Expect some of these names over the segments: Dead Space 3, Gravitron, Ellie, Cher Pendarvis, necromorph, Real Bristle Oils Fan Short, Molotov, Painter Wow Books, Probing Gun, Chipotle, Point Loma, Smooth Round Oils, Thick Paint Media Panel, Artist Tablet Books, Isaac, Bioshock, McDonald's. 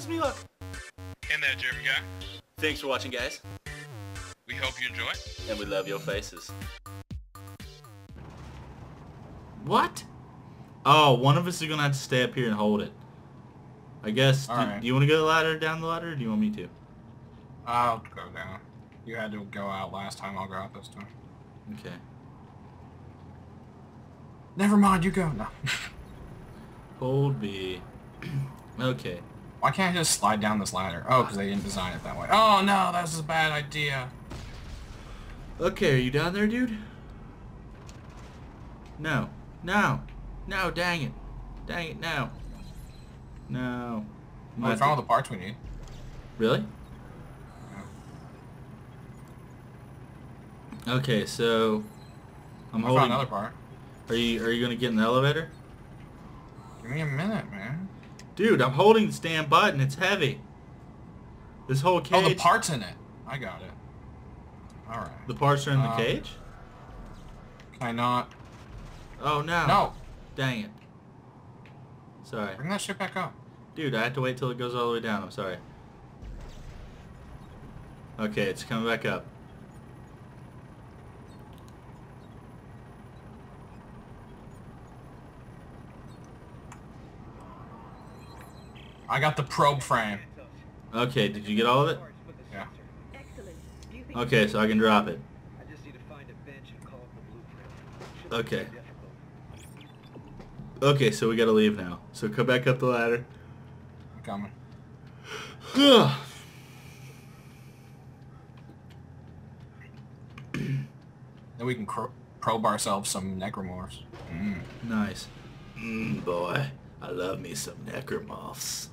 is me luck. And that German guy. Thanks for watching, guys. We hope you enjoy. And we love your faces. What? Oh, one of us is gonna have to stay up here and hold it. I guess. All right. Do you want to go down the ladder, or do you want me to? I'll go down. You had to go out last time. I'll go out this time. Okay. Never mind. You go now. Hold B. Okay. Why can't I just slide down this ladder? Oh, because they didn't design it that way. Oh no, that's a bad idea. Okay, are you down there, dude? No. No. No, dang it. Dang it, no. No. We found all the parts we need. Really? No. Okay, so I'm holding another part. Are you gonna get in the elevator? Give me a minute, man. Dude, I'm holding this damn button. It's heavy. This whole cage. Oh, the parts in it. I got it. All right. The parts are in the cage. Can I not? Oh no. No. Dang it. Sorry. Bring that shit back up. Dude, I have to wait till it goes all the way down. I'm sorry. Okay, it's coming back up. I got the probe frame. Okay, did you get all of it? Yeah. Okay, so I can drop it. Okay. Okay, so we gotta leave now. So come back up the ladder. I'm coming. Then we can probe ourselves some necromorphs. Mm. Nice. Mm, boy, I love me some necromorphs.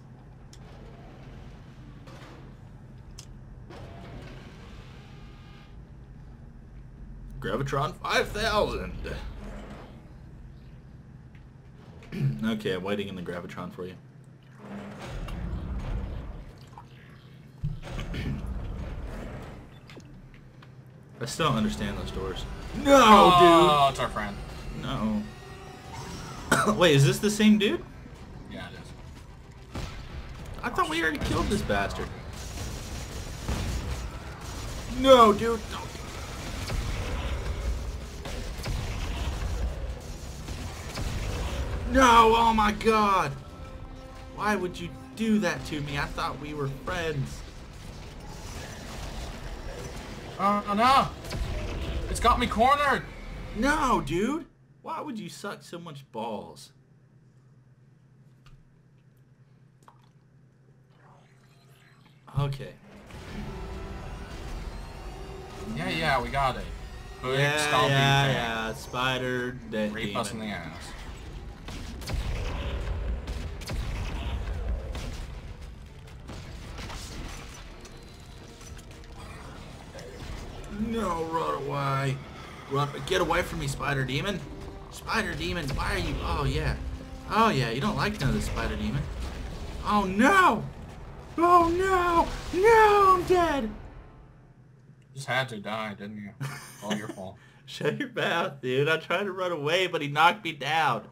Gravitron 5000. Okay, I'm waiting in the Gravitron for you. I still don't understand those doors. No, dude! It's our friend. No. Wait, is this the same dude? Yeah, it is. I thought we already killed this bastard. No, dude! No. No! Oh my god! Why would you do that to me? I thought we were friends. Oh no! It's got me cornered! No, dude! Why would you suck so much balls? Okay. Yeah, yeah, we got it. Big, yeah, spider dead. Rape us in the ass. No, run away. Run, get away from me, Spider Demon. Spider Demon, why are you? Oh, yeah. Oh, yeah, you don't like none of this, Spider Demon. Oh, no. Oh, no. No, I'm dead. Just had to die, didn't you? All your fault. Shut your mouth, dude. I tried to run away, but he knocked me down.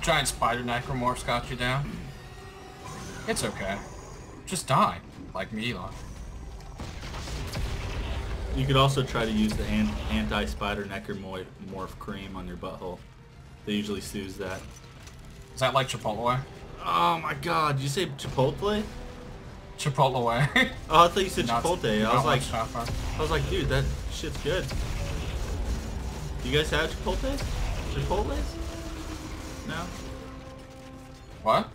Giant spider necromorphs got you down. It's okay. Just die, like me, Elon. You could also try to use the anti-spider necromorph cream on your butthole. They usually soothes that. Is that like Chipotle? Oh my god, did you say Chipotle? Chipotle. Oh, I thought you said Chipotle. I was like, dude, that shit's good. You guys have Chipotles? Chipotles? No? What?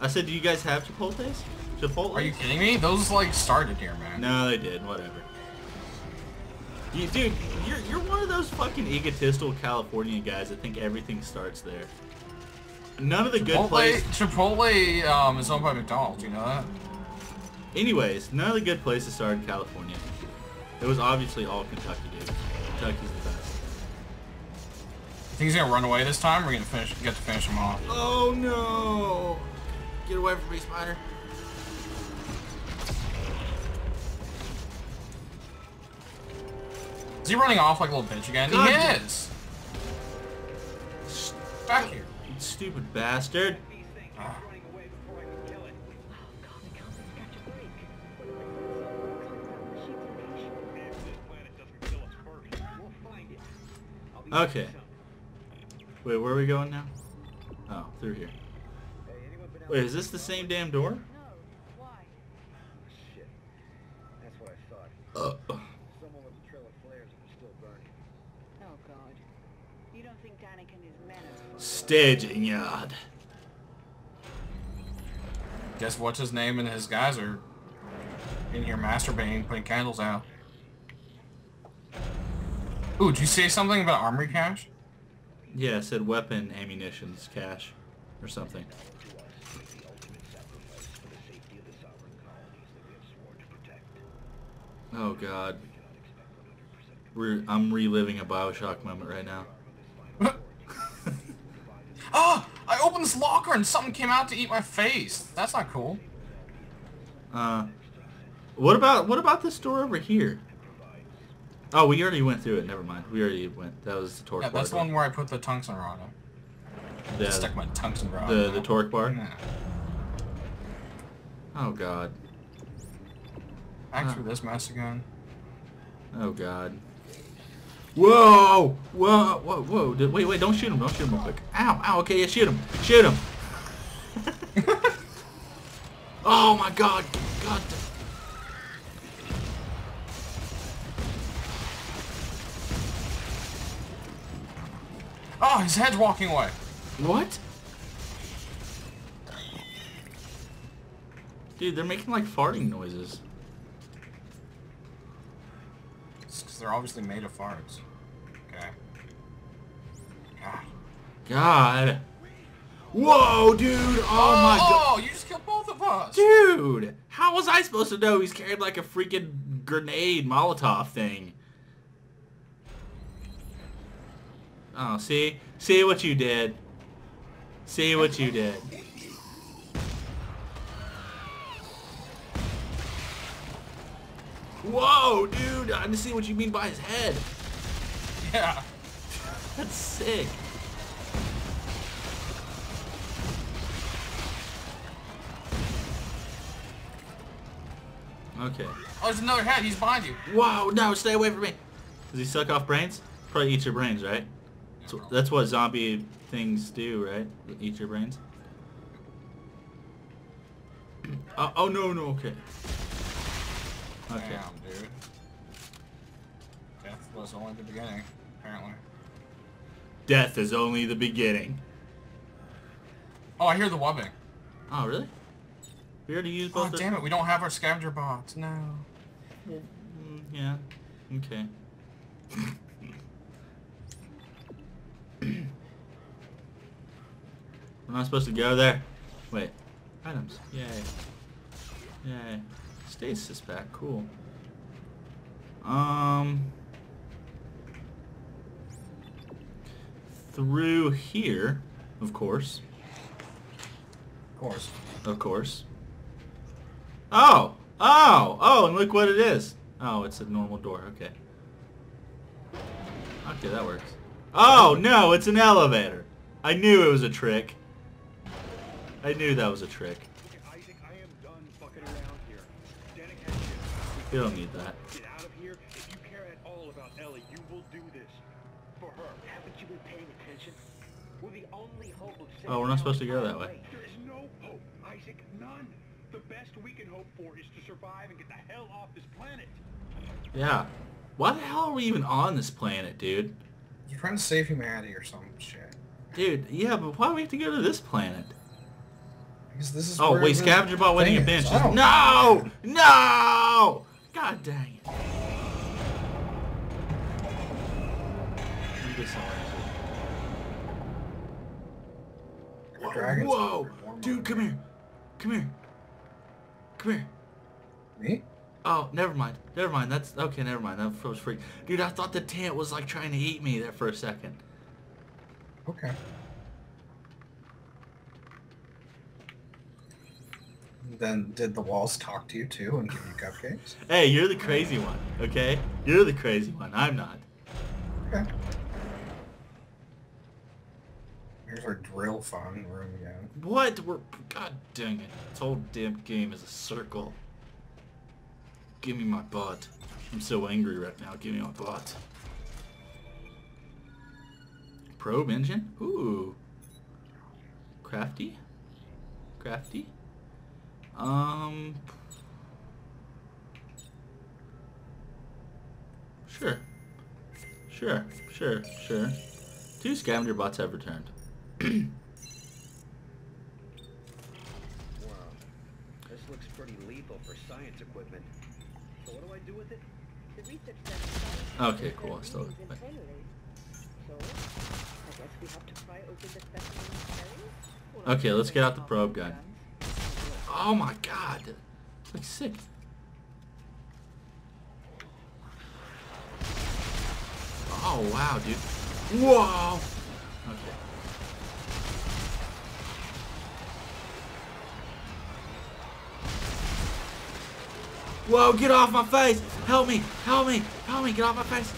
I said, do you guys have Chipotles? Chipotle? Are you kidding me? Those like started here, man. No, they did. Whatever. You, dude, you're one of those fucking egotistical California guys that think everything starts there. None of the good places. Chipotle is owned by McDonald's. You know that. Anyways, none of the good places started in California. It was obviously all Kentucky, dude. Kentucky's the best. You think he's gonna run away this time? We're gonna get to finish him off. Oh no! Get away from me, spider. Is he running off like a little bitch again? God, he is! Back here. Stupid bastard. Okay. Wait, where are we going now? Oh, through here. Wait, is this the same damn door? Staging yard. Guess what's his name and his guys are in here masturbating, putting candles out. Ooh, did you say something about armory cache? Yeah, I said weapon ammunitions cache or something. Oh god. I'm reliving a Bioshock moment right now. Oh! I opened this locker and something came out to eat my face. That's not cool. What about this door over here? Oh, we already went through it. Never mind. We already went. That was the torque bar. Yeah, that's the one where I put the tungsten rod in. I stuck my tungsten rod in. The torque bar? Yeah. Oh, God. Back through this mess again. Oh, God. Whoa! Whoa! Whoa! Whoa! Wait! Wait! Don't shoot him! Don't shoot him real quick! Ow! Ow! Okay, yeah, shoot him! Shoot him! Oh my God! God! Oh, his head's walking away. What? Dude, they're making like farting noises. They're obviously made of farts. Okay. God. God. Whoa, dude! Oh my God! Oh, you just killed both of us! Dude! How was I supposed to know he's carried like a freaking grenade Molotov thing? Oh, see? See what you did. See what you did. Whoa, dude! I see what you mean by his head. Yeah. That's sick. Okay. Oh, there's another head. He's behind you. Whoa, no, stay away from me. Does he suck off brains? Probably eat your brains, right? That's what zombie things do, right? They eat your brains. Oh, no, no, okay. Okay. Damn, dude. Death was only the beginning, apparently. Death is only the beginning. Oh, I hear the wubbing. Oh, really? We already used both. Oh, damn it, we don't have our scavenger box, no. Yeah. Yeah. Okay. We're not supposed to go there. Wait. Items. Yay. Yay. Stasis pack, cool. Through here, of course. Of course. Of course. Oh! Oh! Oh, and look what it is. Oh, it's a normal door, okay. Okay, that works. Oh, no, it's an elevator. I knew it was a trick. I knew that was a trick. You don't need that. Get out of here. If you care at all about Ellie, you will do this for her. Haven't you been paying attention? We're the only hope of saving. Oh, we're not supposed to go that way. There is no hope, Isaac. None. The best we can hope for is to survive and get the hell off this planet. Yeah. Why the hell are we even on this planet, dude? You're trying to save humanity or some shit. Dude, yeah, but why do we have to go to this planet? Because this is. Oh wait, scavenger bot waiting a bench. No! No! God dang it. Whoa! Dude, come here. Come here. Come here. Me? Oh, never mind. Never mind. That's okay, never mind. That was freak. Dude, I thought the tent was like trying to eat me there for a second. Okay. Then did the walls talk to you too and give you cupcakes? Hey, you're the crazy one, okay? You're the crazy one. I'm not. Okay. Here's our drill fun room again. What? We're... God dang it. This whole damn game is a circle. Give me my butt. I'm so angry right now. Give me my butt. Probe engine? Ooh. Crafty? Crafty? Sure. Sure. Sure. Sure. 2 scavenger bots have returned. Wow. This looks pretty lethal for science equipment. So what do I do with it? The research center. Okay, cool. I still have it. So, I guess we have to pry open the specimen. Okay, let's get out the probe gun. Oh my god. It's like sick. Oh wow, dude. Whoa! Okay. Whoa, get off my face! Help me! Help me! Help me! Get off my face!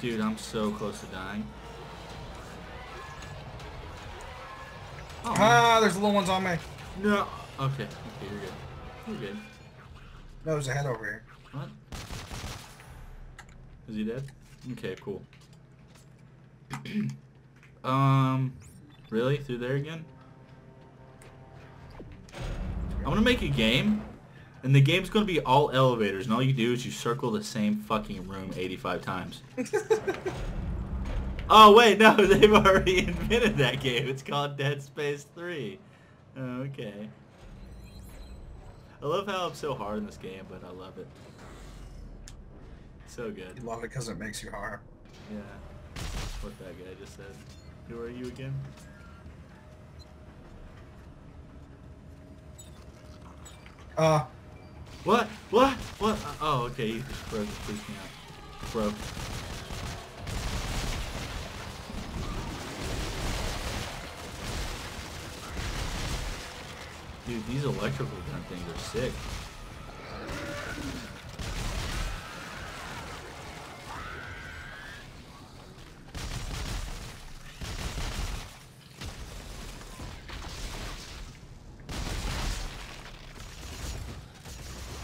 Dude, I'm so close to dying. Oh, ah, there's little ones on me. No. Okay, you're good. You're good. No, there's a head over here. What? Is he dead? Okay, cool. Really? Through there again? I'm gonna make a game, and the game's gonna be all elevators, and all you do is you circle the same fucking room 85 times. Oh wait, no, they've already invented that game. It's called Dead Space 3. Okay. I love how I'm so hard in this game, but I love it. So good. You love it because it makes you hard. Yeah. What that guy just said. Who are you again? What? What? What? Oh, okay. You just broke it. Freaked me out. Broke. Dude, these electrical gun things are sick.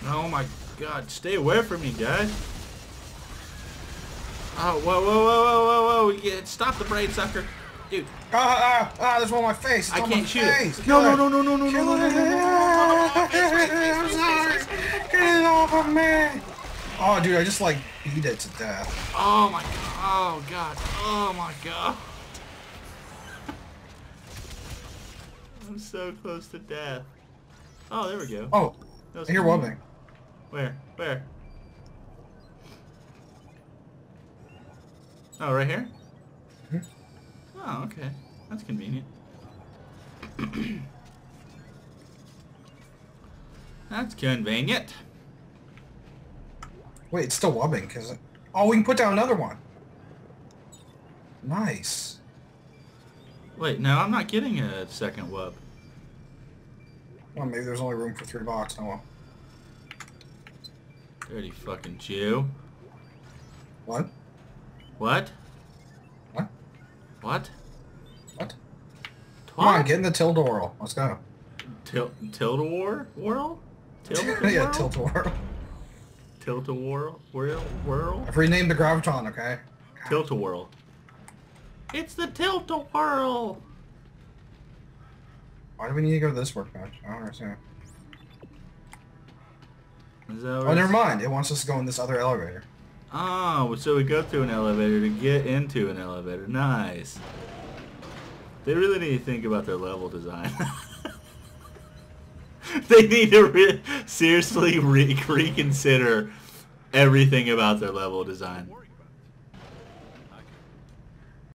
Oh my god, stay away from me, guys. Oh, whoa, whoa, whoa, whoa, whoa, whoa. Stop the brain sucker. Dude. Ah, ah, ah, there's one on my face. I can't shoot it. No, no, no, no, no, no, no, no, no, I'm sorry. Get it off of me. Oh, dude, I just, like, beat it to death. Oh, my God. Oh, God. Oh, my God. I'm so close to death. Oh, there we go. Oh, I hear one thing. Where? Where? Oh, right here? Oh, okay. That's convenient. That's convenient. Wait, it's still wobbling because... Oh, we can put down another one. Nice. Wait, no, I'm not getting a second wub. Well, maybe there's only room for 3 blocks. Oh, well. Dirty fucking Jew. What? What? What? What? Come on, get in the Tilt Whirl. Let's go. Tilt Whirl? Yeah, Tilt Whirl. Tilt Whirl? Whirl? I've renamed the Gravitron, okay? Tilt Whirl. It's the Tilt Whirl! Why do we need to go to this workbench? I don't understand. Oh, never mind. It wants us to go in this other elevator. Oh, so we go through an elevator to get into an elevator. Nice. They really need to think about their level design. They need to seriously reconsider everything about their level design.